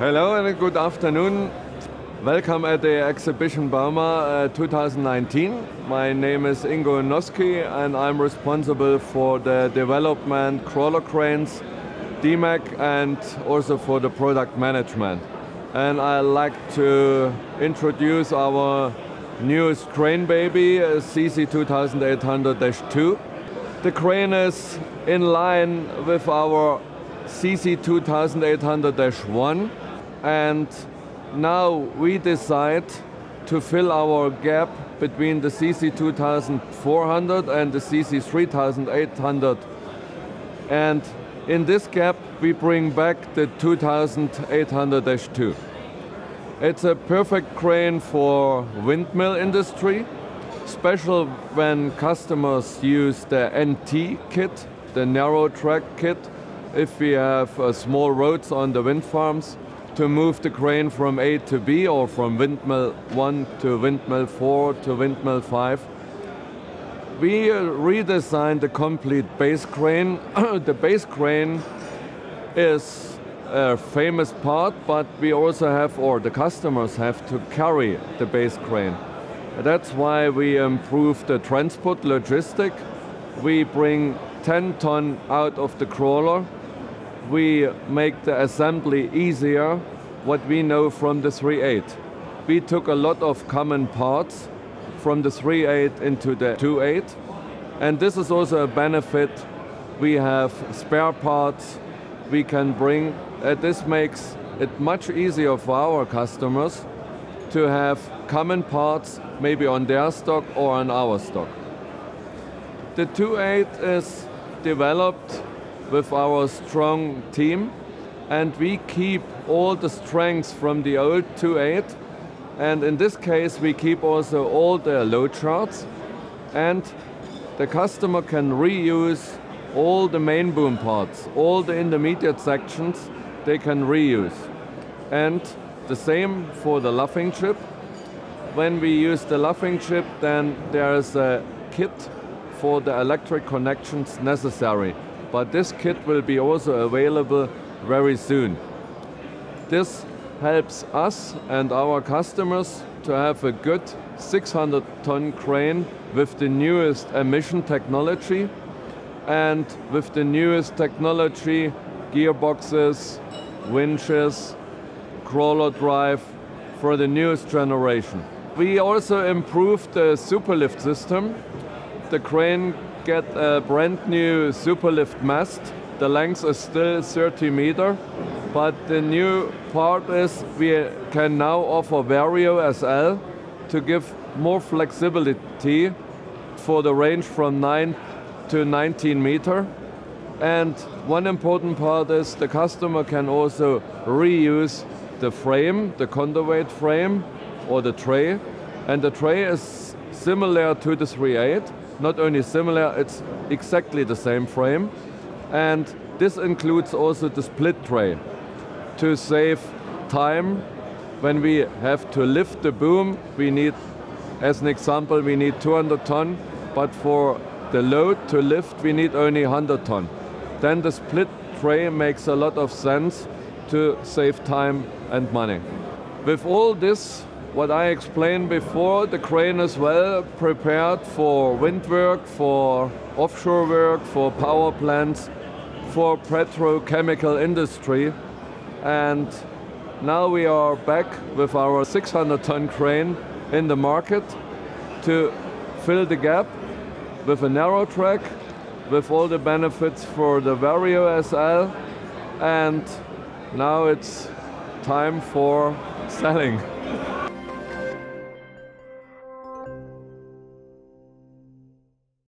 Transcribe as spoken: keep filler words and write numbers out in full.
Hello and good afternoon. Welcome at the exhibition bauma uh, twenty nineteen. My name is Ingo Noeske and I'm responsible for the development crawler cranes, Demag, and also for the product management. And I'd like to introduce our newest crane baby, C C twenty-eight hundred dash two. The crane is in line with our C C twenty-eight hundred dash one, and now we decide to fill our gap between the C C twenty-four hundred and the C C thirty-eight hundred, and in this gap we bring back the twenty-eight hundred dash two. It's a perfect crane for windmill industry, special when customers use the N T kit, the narrow track kit, if we have uh, small roads on the wind farms, to move the crane from A to B or from windmill one to windmill four to windmill five. We uh, redesigned the complete base crane. The base crane is a famous part, but we also have, or the customers have to carry the base crane. That's why we improve the transport logistic. We bring ten ton out of the crawler. We make the assembly easier, what we know from the three eight. We took a lot of common parts from the three eight into the two eight, and this is also a benefit. We have spare parts we can bring. Uh, this makes it much easier for our customers to have common parts maybe on their stock or on our stock. The two eight is developed with our strong team, and we keep all the strengths from the old two eight, and in this case we keep also all the load charts, and the customer can reuse all the main boom parts, all the intermediate sections they can reuse. And the same for the luffing chip. When we use the luffing chip, then there is a kit for the electric connections necessary. But this kit will be also available very soon. This helps us and our customers to have a good six hundred ton crane with the newest emission technology and with the newest technology, gearboxes, winches, crawler drive for the newest generation. We also improved the Superlift system. The crane get a brand new Superlift mast. The length is still thirty meter, but the new part is we can now offer Vario S L to give more flexibility for the range from nine to nineteen meter. And one important part is the customer can also reuse the frame, the counterweight frame or the tray, and the tray is similar to the three eight. Not only similar, it's exactly the same frame. And this includes also the split tray to save time. When we have to lift the boom, we need, as an example, we need two hundred ton, but for the load to lift, we need only one hundred ton. Then the split tray makes a lot of sense to save time and money. With all this, what I explained before, the crane is well prepared for wind work, for offshore work, for power plants, for petrochemical industry. And now we are back with our six hundred ton crane in the market to fill the gap with a narrow track, with all the benefits for the Vario S L. And now it's time for selling.